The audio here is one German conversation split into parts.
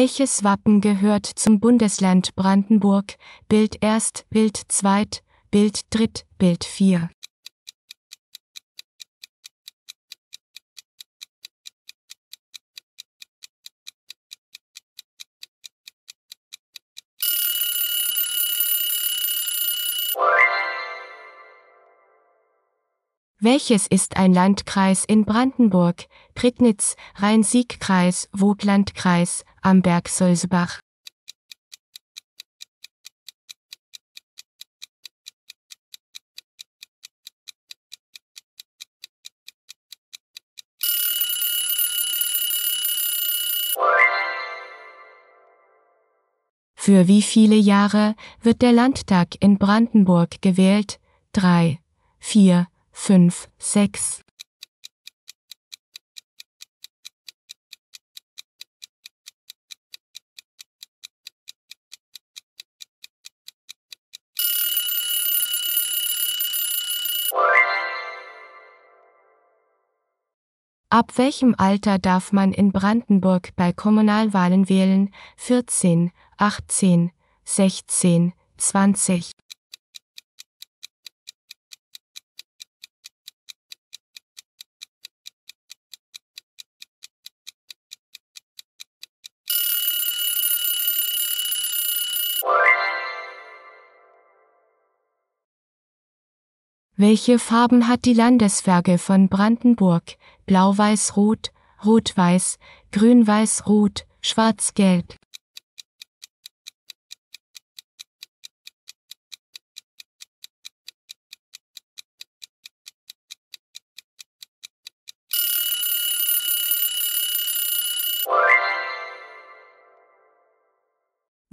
Welches Wappen gehört zum Bundesland Brandenburg? Bild 1, Bild 2, Bild 3, Bild 4. Welches ist ein Landkreis in Brandenburg? Prignitz, Rhein-Sieg-Kreis, Vogtlandkreis, Amberg-Sulzbach. Für wie viele Jahre wird der Landtag in Brandenburg gewählt? 3, 4, 5, 6. Ab welchem Alter darf man in Brandenburg bei Kommunalwahlen wählen? 14, 18, 16, 20. Welche Farben hat die Landesflagge von Brandenburg? Blau-Weiß-Rot, Rot-Weiß, Grün-Weiß-Rot, Schwarz-Gelb.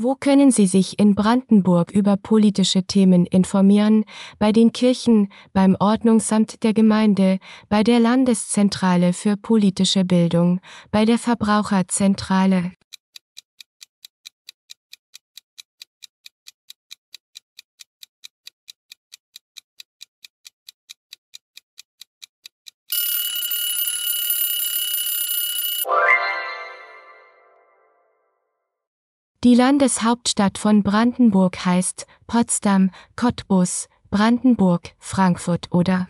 Wo können Sie sich in Brandenburg über politische Themen informieren? Bei den Kirchen, beim Ordnungsamt der Gemeinde, bei der Landeszentrale für politische Bildung, bei der Verbraucherzentrale. Die Landeshauptstadt von Brandenburg heißt Potsdam, Cottbus, Brandenburg, Frankfurt oder?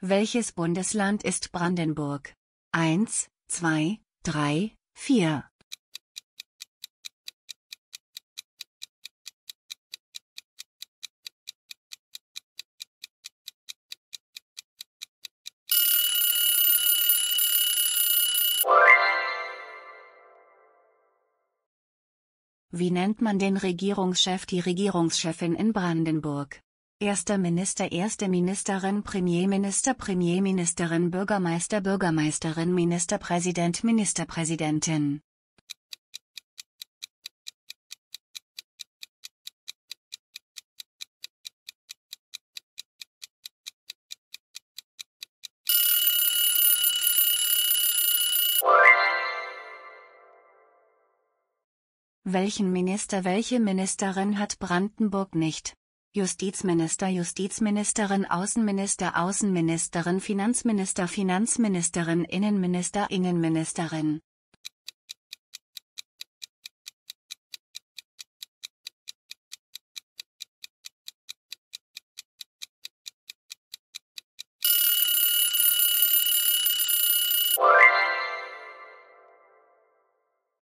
Welches Bundesland ist Brandenburg? 1, 2, 3, 4. Wie nennt man den Regierungschef, die Regierungschefin in Brandenburg? Erster Minister, Erste Ministerin, Premierminister, Premierministerin, Bürgermeister, Bürgermeisterin, Ministerpräsident, Ministerpräsidentin. Welchen Minister, welche Ministerin hat Brandenburg nicht? Justizminister, Justizministerin, Außenminister, Außenministerin, Finanzminister, Finanzministerin, Innenminister, Innenministerin.